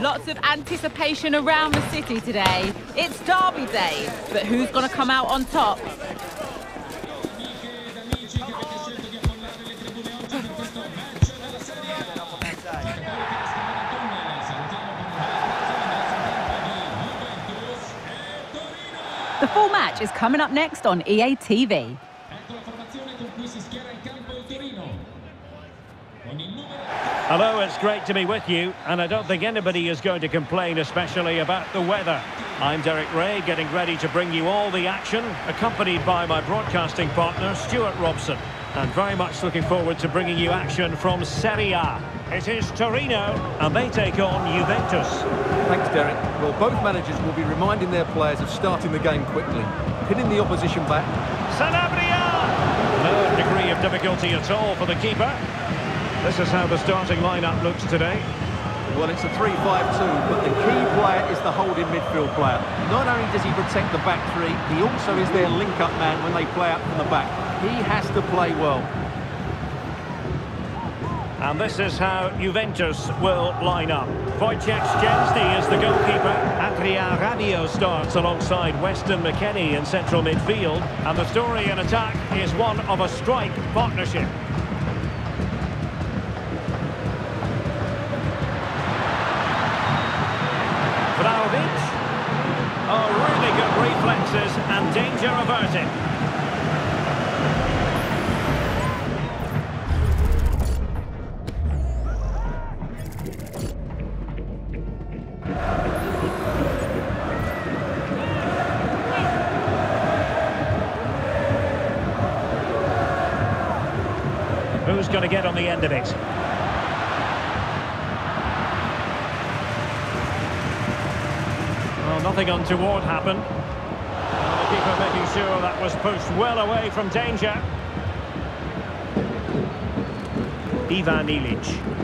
Lots of anticipation around the city today. It's derby day, but who's going to come out on top? The full match is coming up next on EA TV. Hello, it's great to be with you, and I don't think anybody is going to complain, especially about the weather. I'm Derek Ray, getting ready to bring you all the action, accompanied by my broadcasting partner, Stuart Robson. And very much looking forward to bringing you action from Serie A. It is Torino, and they take on Juventus. Thanks, Derek. Well, both managers will be reminding their players of starting the game quickly, pinning the opposition back. Sanabria! No degree of difficulty at all for the keeper. This is how the starting lineup looks today. Well, it's a 3-5-2, but the key player is the holding midfield player. Not only does he protect the back three, he also is their link-up man when they play up from the back. He has to play well. And this is how Juventus will line up. Wojciech Szczesny is the goalkeeper. Adrien Rabiot starts alongside Weston McKennie in central midfield. And the story in attack is one of a strike partnership. Vlahovic. Oh, really good reflexes and danger averted. Who's going to get on the end of it? Well, nothing untoward happened. And the keeper making sure that was pushed well away from danger. Ivan Ilic.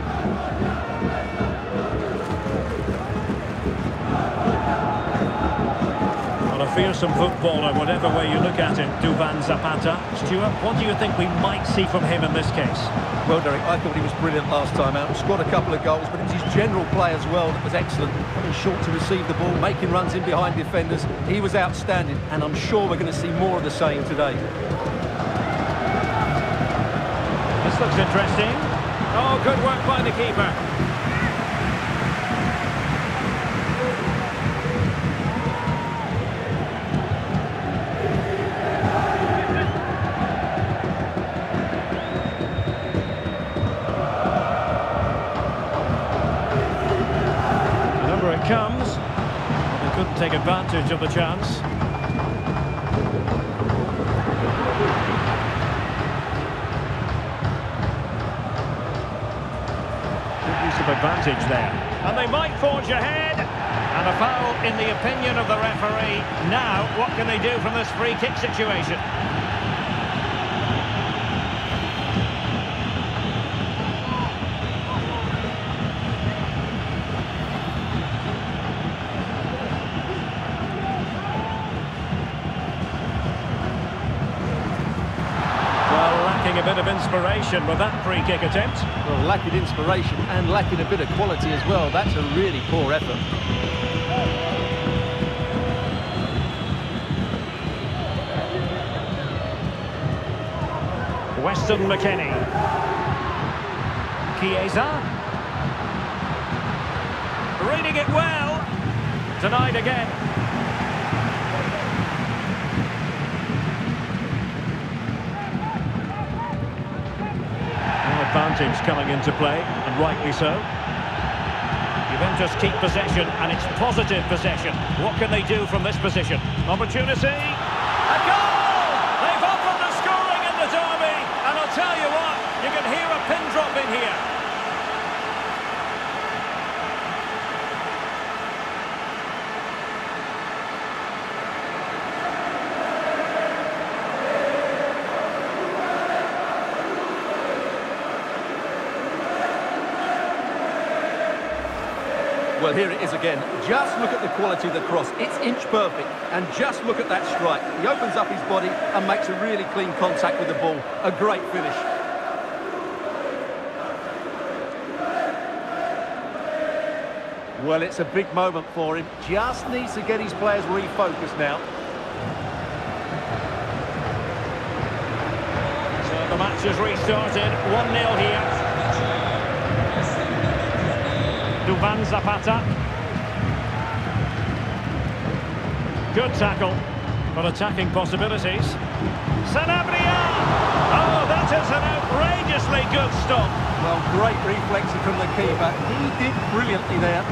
Well, a fearsome footballer, whatever way you look at it, Duvan Zapata. Stuart, what do you think we might see from him in this case? Well, Derek, I thought he was brilliant last time out. Scored a couple of goals, but it was his general play as well that was excellent. Coming short to receive the ball, making runs in behind defenders. He was outstanding, and I'm sure we're going to see more of the same today. This looks interesting. Oh, good work by the keeper. Take advantage of the chance. Good use of advantage there. And they might forge ahead. And a foul in the opinion of the referee. Now, what can they do from this free kick situation? A bit of inspiration with that free kick attempt. Well, lacking inspiration and lacking a bit of quality as well. That's a really poor effort. Weston McKennie. Chiesa. Reading it well. Denied again. Advantage coming into play, and rightly so. Juventus keep possession, and it's positive possession. What can they do from this position? Opportunity. A goal! They've opened the scoring in the derby, and I'll tell you what, you can hear a pin drop in here. Well, here it is again. Just look at the quality of the cross. It's inch perfect. And just look at that strike. He opens up his body and makes a really clean contact with the ball. A great finish. Well, it's a big moment for him. Just needs to get his players refocused now. So the match has restarted. 1-0 here. Duvan Zapata. Good tackle, but attacking possibilities. Sanabria! Oh, that is an outrageously good stop. Well, great reflexes from the keeper. He did brilliantly there.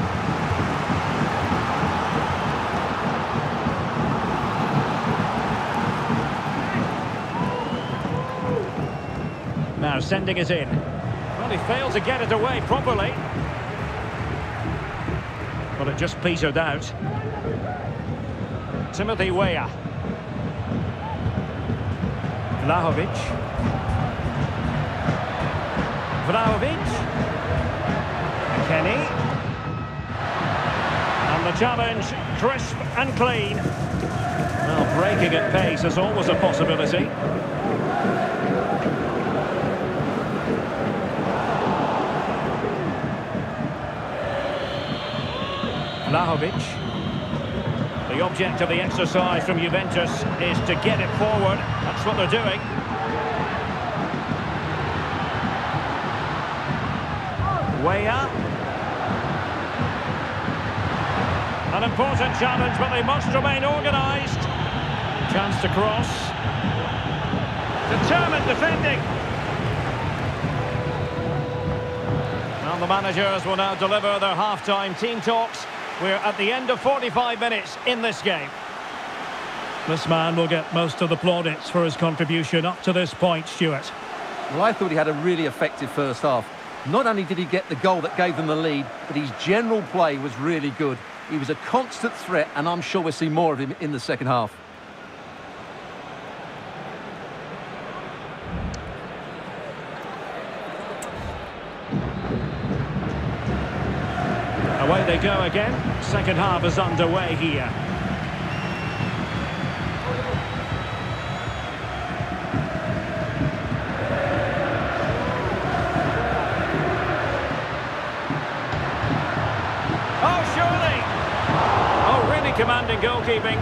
Now sending it in. Well, he failed to get it away properly. But it just petered out. Timothy Weah. Vlahovic, McKennie, and the challenge, crisp and clean. Well, breaking at pace is always a possibility. Vlahovic, the object of the exercise from Juventus is to get it forward, that's what they're doing. An important challenge, but they must remain organised. Chance to cross. Determined defending. And the managers will now deliver their half-time team talks. We're at the end of 45 minutes in this game. This man will get most of the plaudits for his contribution up to this point, Stuart. Well, I thought he had a really effective first half. Not only did he get the goal that gave them the lead, but his general play was really good. He was a constant threat, and I'm sure we'll see more of him in the second half. Away they go again. Second half is underway here. Commanding goalkeeping.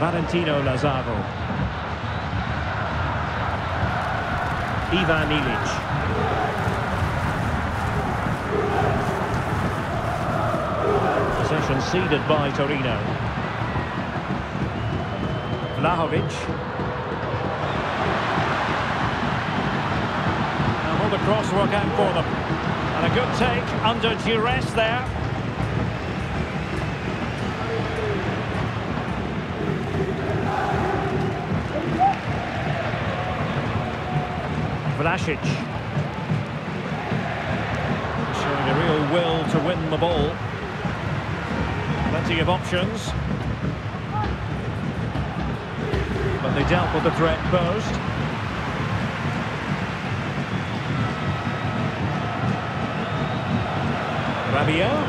Valentino Lazaro. Ivan Ilic. Possession ceded by Torino. Vlahovic. The cross work out for them, and a good take under duress there. Vlasić showing a real will to win the ball. Plenty of options, but they dealt with the threat posed. Rabiot,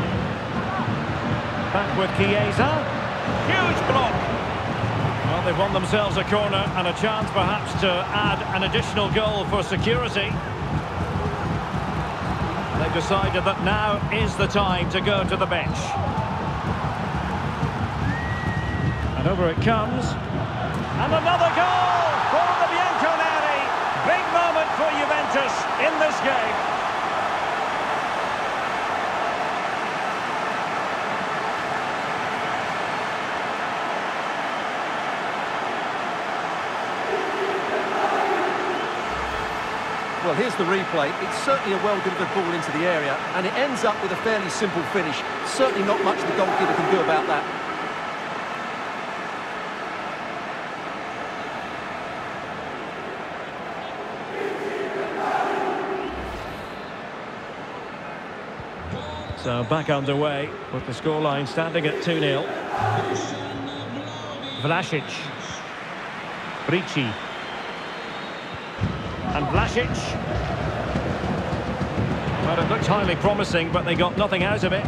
back with Chiesa, huge block. Well, they've won themselves a corner and a chance perhaps to add an additional goal for security. They've decided that now is the time to go to the bench. And over it comes, and another goal for the Bianconeri. Big moment for Juventus in this game. Well, here's the replay. It's certainly a well-delivered ball into the area, and it ends up with a fairly simple finish. Certainly not much the goalkeeper can do about that. So, back underway with the scoreline standing at 2-0. Vlasić. Ricci. And Vlasić. Well, it looked highly promising, but they got nothing out of it.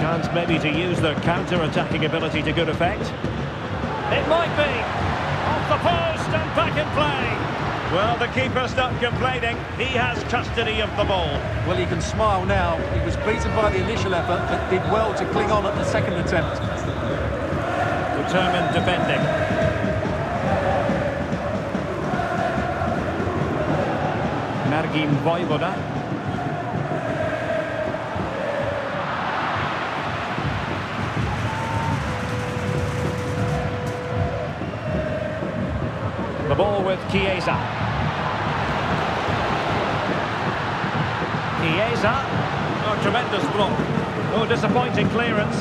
Chance maybe to use their counter-attacking ability to good effect. It might be. Off the post and back in play. Well, the keeper's not complaining. He has custody of the ball. Well, he can smile now. He was beaten by the initial effort, but did well to cling on at the second attempt. Determined defending. Vojvoda. The ball with Chiesa. Oh, tremendous block. Oh, disappointing clearance.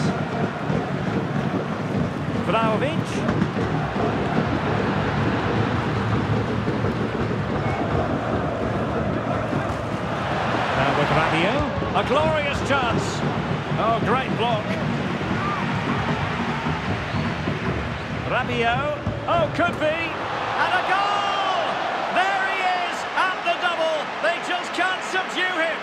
Vlahovic. Rabiot, a glorious chance. Oh, great block. Rabiot, oh, could be, and a goal! There he is, at the double. They just can't subdue him.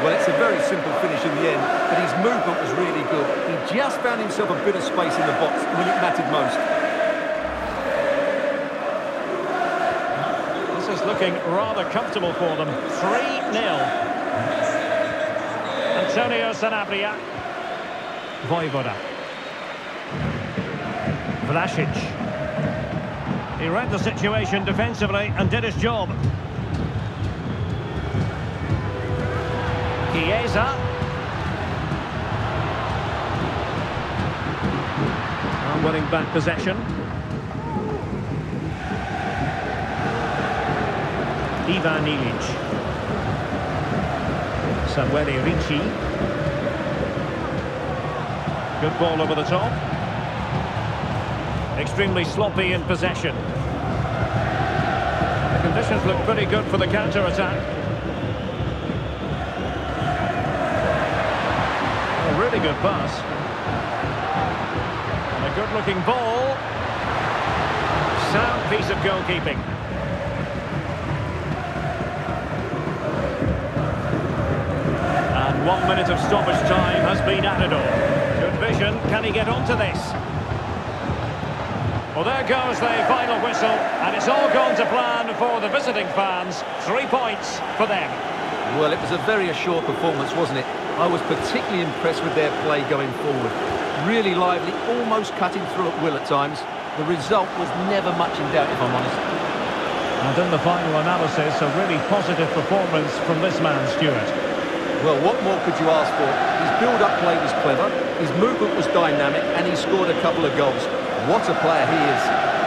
Well, it's a very simple finish in the end, but his movement was really good. He just found himself a bit of space in the box when it mattered most. This is looking rather comfortable for them. 3-0. Antonio Sanabria. Vojvoda. Vlasić. He read the situation defensively and did his job. Chiesa. And winning back possession. Ivan Ilic. Samuele Ricci. Good ball over the top. Extremely sloppy in possession. The conditions look pretty good for the counter-attack. Really good pass. And a good-looking ball. Sound piece of goalkeeping. And 1 minute of stoppage time has been added on. Good vision. Can he get onto this? Well, there goes the final whistle, and it's all gone to plan for the visiting fans. 3 points for them. Well, it was a very assured performance, wasn't it? I was particularly impressed with their play going forward. Really lively, almost cutting through at will at times. The result was never much in doubt, if I'm honest. And in the final analysis, a really positive performance from this man, Stuart. Well, what more could you ask for? His build-up play was clever, his movement was dynamic, and he scored a couple of goals. What a player he is.